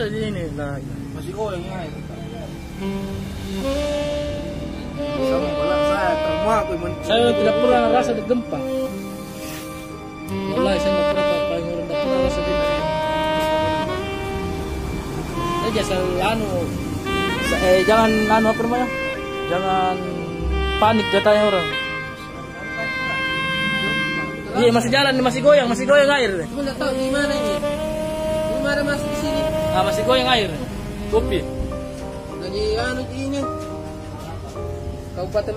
sa dinis na masigoy nga eh. Sa mga wala sa trauma ko yung mga sa'yo tinapura ang rasa ng gempa wala isang napura pa parang yung napura rasa din aja sa ano jangan ano apa namanya jangan panik datanya orang iya masih jalan masih goyang air deh aku nggak tahu gimana ini gimana masih di sini ah masih goyang air kopi lagi anu ini Kabupaten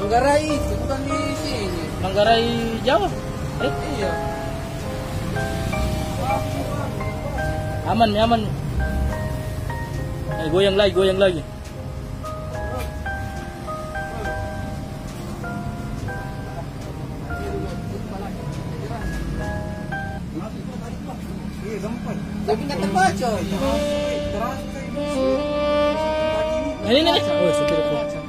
Manggarai itu bukan di sini Manggarai Jawa iya aman eh, goyang lagi tapi nggak terbaca ini nih oh,